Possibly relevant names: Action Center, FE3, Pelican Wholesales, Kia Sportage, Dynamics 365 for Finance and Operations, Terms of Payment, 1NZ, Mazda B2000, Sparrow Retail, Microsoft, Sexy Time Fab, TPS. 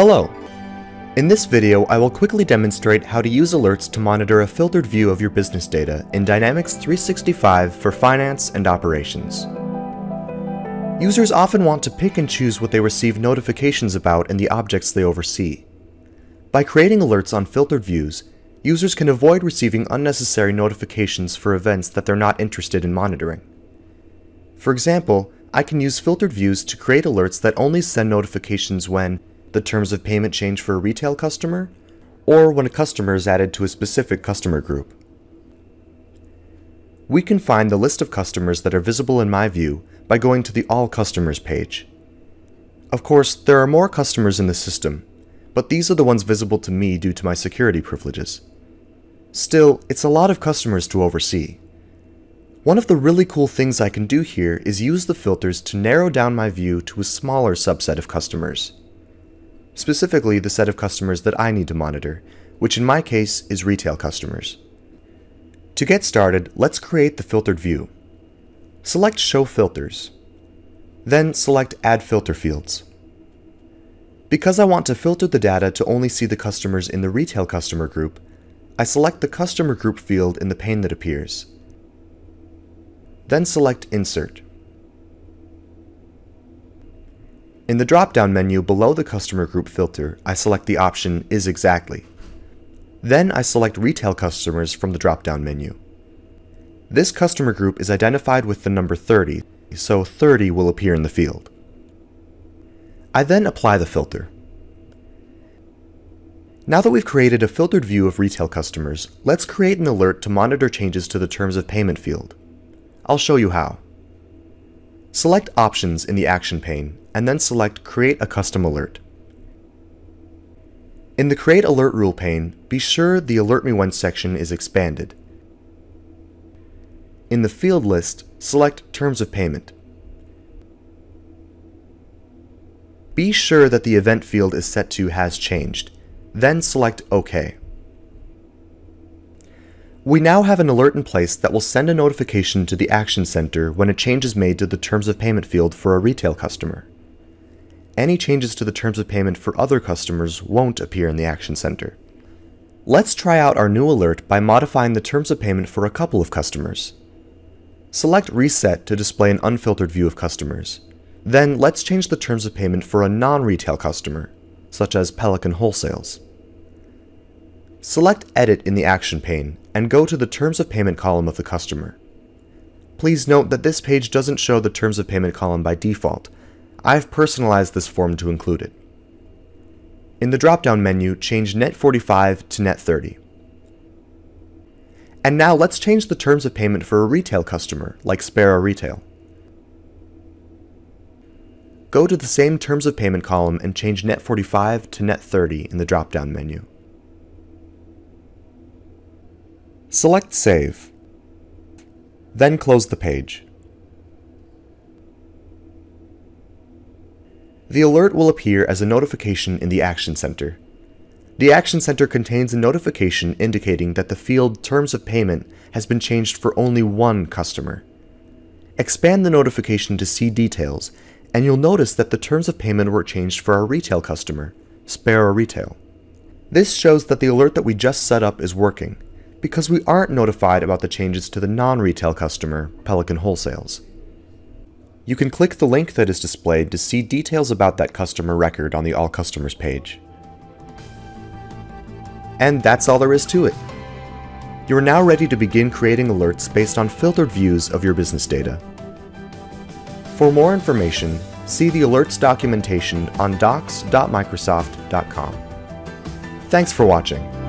Hello! In this video, I will quickly demonstrate how to use alerts to monitor a filtered view of your business data in Dynamics 365 for Finance and Operations. Users often want to pick and choose what they receive notifications about and the objects they oversee. By creating alerts on filtered views, users can avoid receiving unnecessary notifications for events that they're not interested in monitoring. For example, I can use filtered views to create alerts that only send notifications when the terms of payment change for a retail customer, or when a customer is added to a specific customer group. We can find the list of customers that are visible in my view by going to the All Customers page. Of course, there are more customers in the system, but these are the ones visible to me due to my security privileges. Still, it's a lot of customers to oversee. One of the really cool things I can do here is use the filters to narrow down my view to a smaller subset of customers. Specifically, the set of customers that I need to monitor, which in my case is retail customers. To get started, let's create the filtered view. Select Show Filters. Then select Add Filter Fields. Because I want to filter the data to only see the customers in the retail customer group, I select the Customer Group field in the pane that appears. Then select Insert. In the drop-down menu below the Customer Group filter, I select the option Is Exactly. Then I select Retail Customers from the drop-down menu. This customer group is identified with the number 30, so 30 will appear in the field. I then apply the filter. Now that we've created a filtered view of retail customers, let's create an alert to monitor changes to the Terms of Payment field. I'll show you how. Select Options in the Action pane, and then select Create a Custom Alert. In the Create Alert Rule pane, be sure the Alert Me When section is expanded. In the Field List, select Terms of Payment. Be sure that the event field is set to Has Changed, then select OK. We now have an alert in place that will send a notification to the Action Center when a change is made to the Terms of Payment field for a retail customer. Any changes to the Terms of Payment for other customers won't appear in the Action Center. Let's try out our new alert by modifying the Terms of Payment for a couple of customers. Select Reset to display an unfiltered view of customers. Then let's change the Terms of Payment for a non-retail customer, such as Pelican Wholesales. Select Edit in the Action pane and go to the Terms of Payment column of the customer. Please note that this page doesn't show the Terms of Payment column by default. I've personalized this form to include it. In the drop-down menu, change Net 45 to Net 30. And now let's change the Terms of Payment for a retail customer, like Sparrow Retail. Go to the same Terms of Payment column and change Net 45 to Net 30 in the drop-down menu. Select Save, then close the page. The alert will appear as a notification in the Action Center. The Action Center contains a notification indicating that the field Terms of Payment has been changed for only one customer. Expand the notification to see details, and you'll notice that the Terms of Payment were changed for our retail customer, Sparrow Retail. This shows that the alert that we just set up is working, because we aren't notified about the changes to the non-retail customer, Pelican Wholesales. You can click the link that is displayed to see details about that customer record on the All Customers page. And that's all there is to it. You are now ready to begin creating alerts based on filtered views of your business data. For more information, see the alerts documentation on docs.microsoft.com. Thanks for watching.